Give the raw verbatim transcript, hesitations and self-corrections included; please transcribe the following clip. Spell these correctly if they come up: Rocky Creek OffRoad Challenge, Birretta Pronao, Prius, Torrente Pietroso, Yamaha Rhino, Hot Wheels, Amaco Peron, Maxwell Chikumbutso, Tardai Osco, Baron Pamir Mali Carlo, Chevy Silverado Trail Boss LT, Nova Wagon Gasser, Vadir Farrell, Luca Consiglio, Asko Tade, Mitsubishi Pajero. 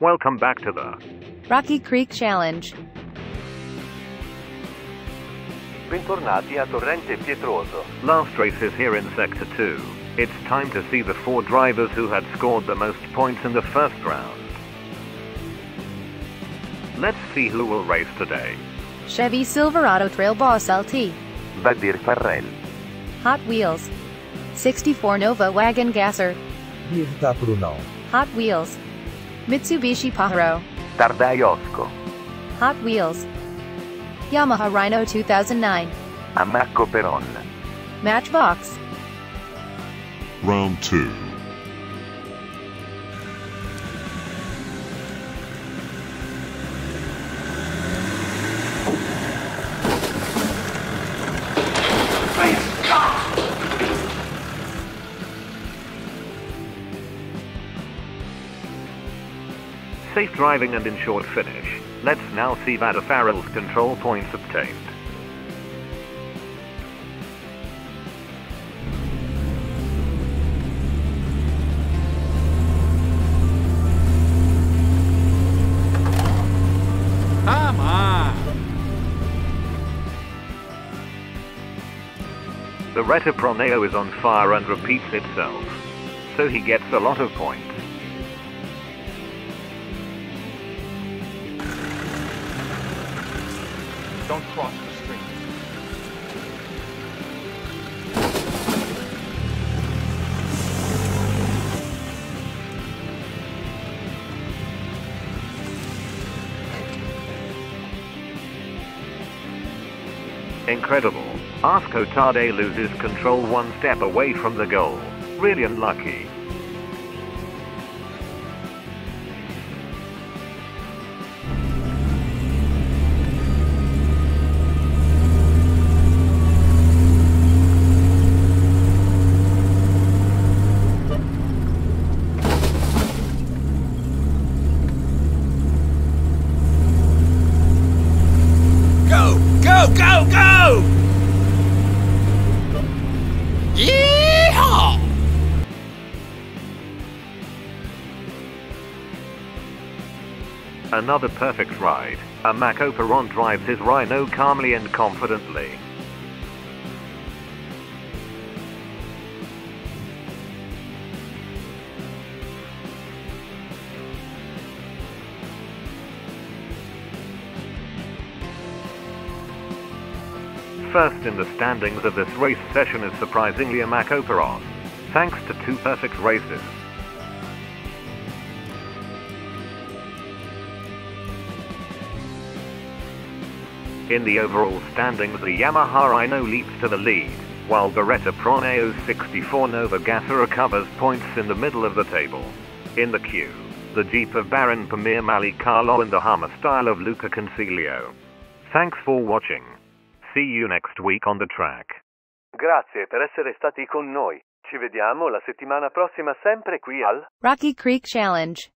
Welcome back to the Rocky Creek Challenge. Bentornati a Torrente Pietroso. Last race is here in Sector two. It's time to see the four drivers who had scored the most points in the first round. Let's see who will race today. Chevy Silverado Trail Boss L T, Vadir Farrell, Hot Wheels, sixty-four Nova Wagon Gasser, Birretta Pronao, Hot Wheels, Mitsubishi Pajero, Tardaiosco, Hot Wheels, Yamaha Rhino two thousand nine, Amaco Peron, Matchbox. Round two. Safe driving and ensured finish. Let's now see Vadir Farrell's control points obtained. Come on! Birretta Pronao is on fire and repeats itself, so he gets a lot of points. Don't cross the street. Incredible. Asko Tade loses control one step away from the goal. Really unlucky. Go, go, go! Yeehaw! Another perfect ride. Amaco Peron drives his Rhino calmly and confidently. First in the standings of this race session is surprisingly Amaco Peron, thanks to two perfect races. In the overall standings, the Yamaha Rhino leaps to the lead, while Birretta Pronao's sixty-four Nova Gasser recovers points in the middle of the table. In the queue, the Jeep of Baron Pamir Mali Carlo and the Hummer style of Luca Consiglio. Thanks for watching. See you next week on the track. Grazie per essere stati con noi. Ci vediamo la settimana prossima sempre qui al Rocky Creek Challenge.